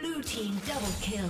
Blue team double kill.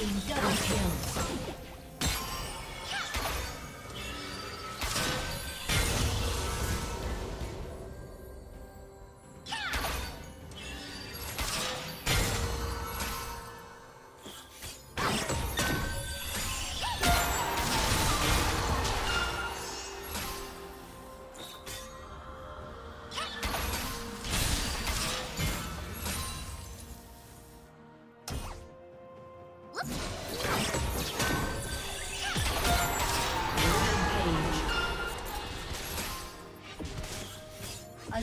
Team double kill. A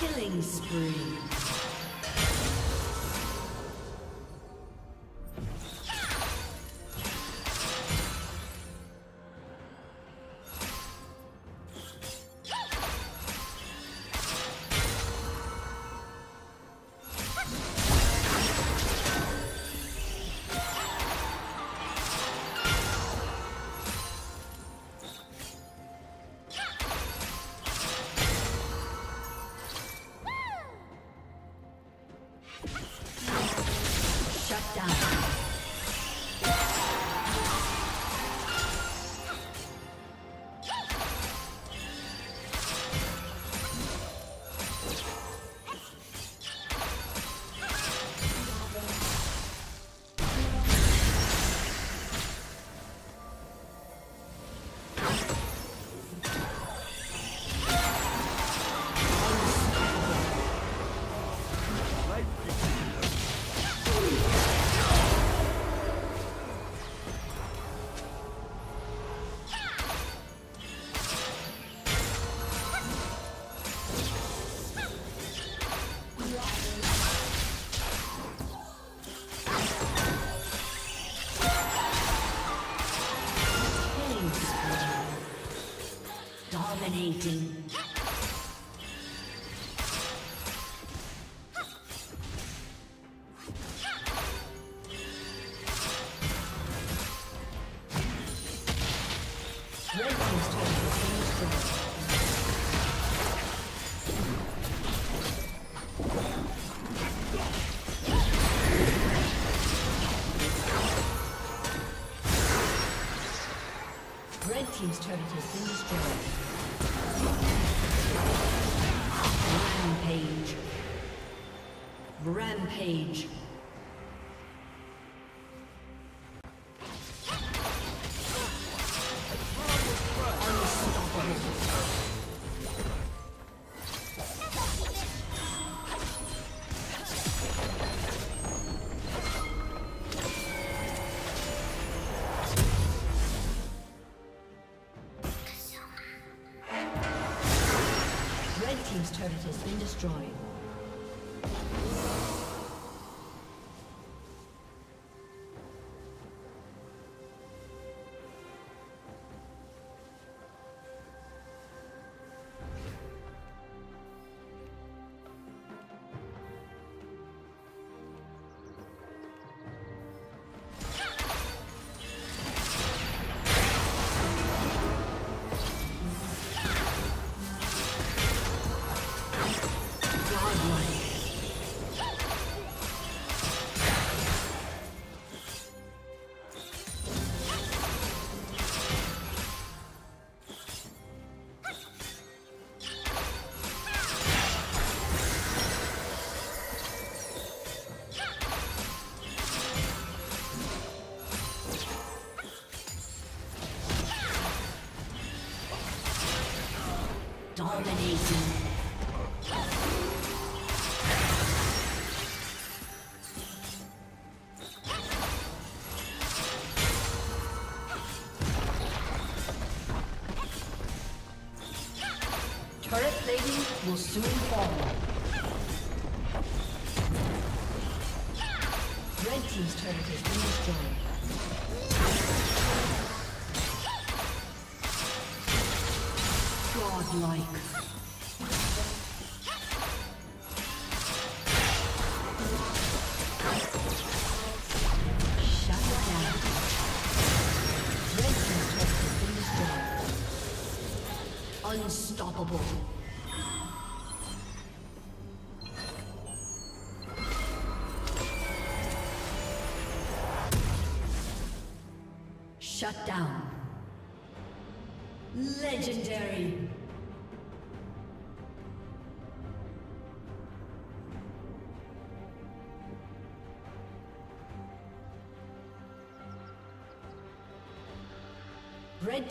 Killing spree. Dominating. Red Team's turret has been destroyed. Rampage. Team's turret has been destroyed. Dominating. Turret plating will soon fall. Red team's turret has been destroyed. Godlike. Unstoppable. Shut down. Legendary. Red